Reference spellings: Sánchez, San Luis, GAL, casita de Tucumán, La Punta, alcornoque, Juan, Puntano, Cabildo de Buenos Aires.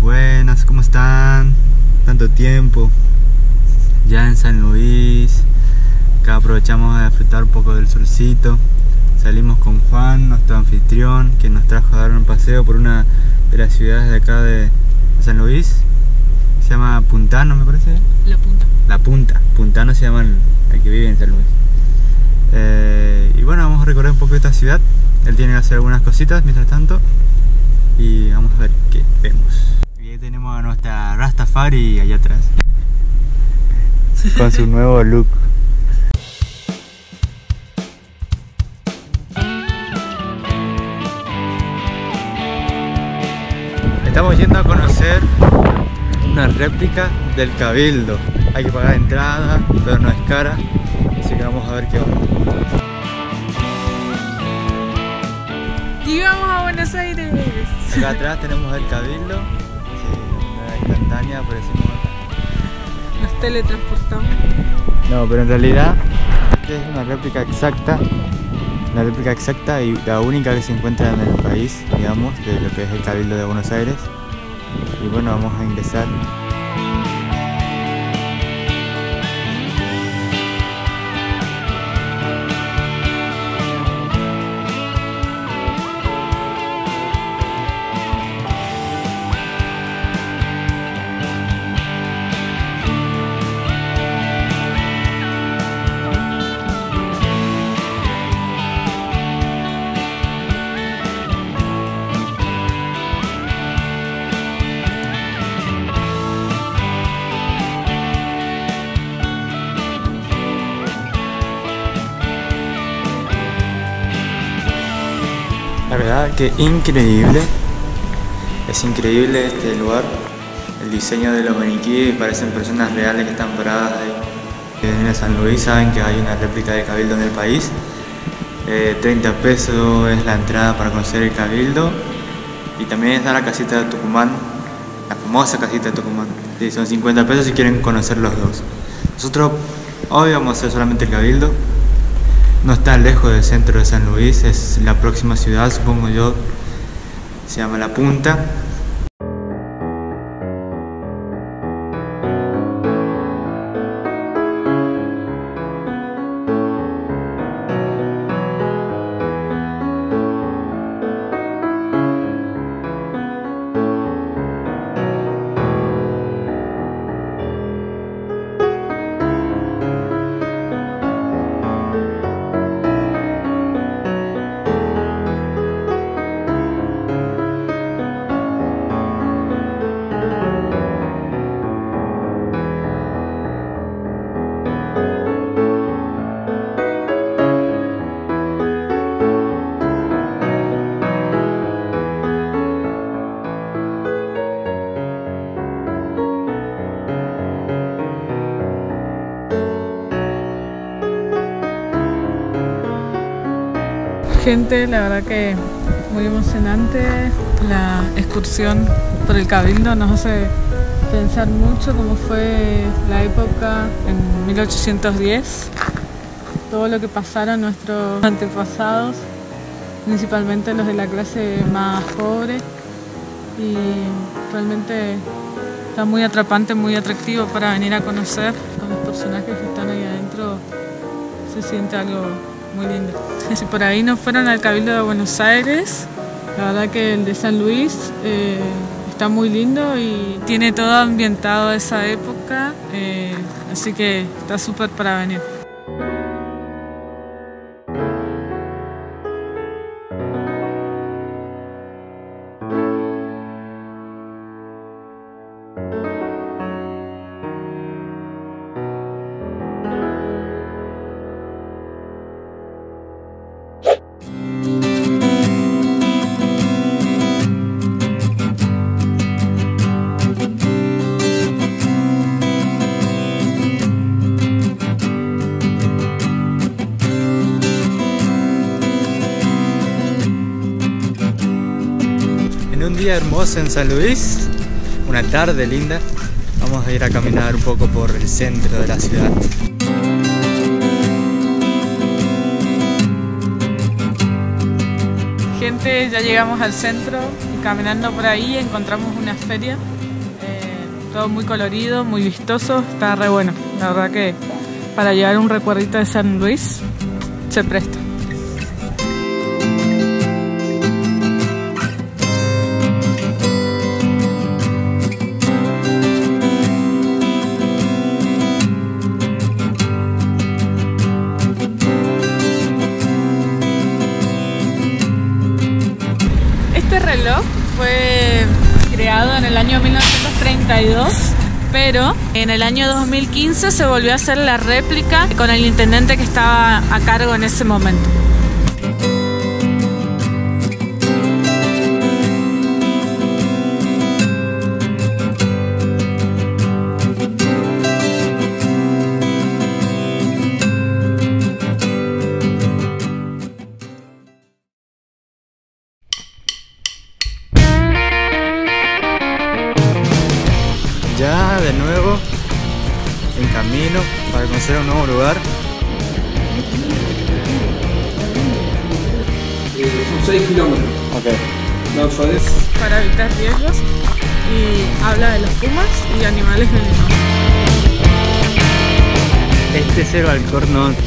Buenas, ¿cómo están? Tanto tiempo ya en San Luis. Acá aprovechamos de disfrutar un poco del solcito. Salimos con Juan, nuestro anfitrión, que nos trajo a dar un paseo por una de las ciudades de acá de San Luis. Se llama Puntano, me parece. La Punta. La Punta. Puntano se llama el que vive en San Luis. Y bueno, vamos a recorrer un poco esta ciudad. Él tiene que hacer algunas cositas mientras tanto. Y vamos a ver qué vemos. Tenemos a nuestra Rastafari allá atrás con su nuevo look. Estamos yendo a conocer una réplica del Cabildo. Hay que pagar entrada, pero no es cara, así que vamos a ver qué va. Y vamos a Buenos Aires. Acá atrás tenemos el Cabildo. Instantánea, aparecimos acá. Nos teletransportamos. No, pero en realidad esta es una réplica exacta. La réplica exacta y la única que se encuentra en el país, digamos, de lo que es el Cabildo de Buenos Aires. Y bueno, vamos a ingresar. La verdad que es increíble este lugar. El diseño de los maniquíes parecen personas reales que están paradas ahí. En San Luis saben que hay una réplica de Cabildo en el país. 30 pesos es la entrada para conocer el Cabildo. Y también está la casita de Tucumán, la famosa casita de Tucumán. Sí, son 50 pesos si quieren conocer los dos. Nosotros hoy vamos a hacer solamente el Cabildo. No está lejos del centro de San Luis, es la próxima ciudad, supongo yo, se llama La Punta. Gente, la verdad que muy emocionante. La excursión por el Cabildo nos hace pensar mucho cómo fue la época en 1810, todo lo que pasaron nuestros antepasados, principalmente los de la clase más pobre, y realmente está muy atrapante, muy atractivo para venir a conocer. Con los personajes que están ahí adentro se siente algo muy lindo. Si por ahí no fueron al Cabildo de Buenos Aires, la verdad que el de San Luis está muy lindo y tiene todo ambientado de esa época, así que está súper para venir. día hermoso en San Luis, una tarde linda. Vamos a ir a caminar un poco por el centro de la ciudad. Gente, ya llegamos al centro y caminando por ahí encontramos una feria. Todo muy colorido, muy vistoso, está re bueno. La verdad que para llevar un recuerdito de San Luis se presta. Este reloj fue creado en el año 1932, pero en el año 2015 se volvió a hacer la réplica con el intendente que estaba a cargo en ese momento. Ya de nuevo en camino para conocer un nuevo lugar. Son 6 kilómetros. Okay. No, para evitar riesgos, y habla de los pumas y animales venenosos. Este es el alcornoque.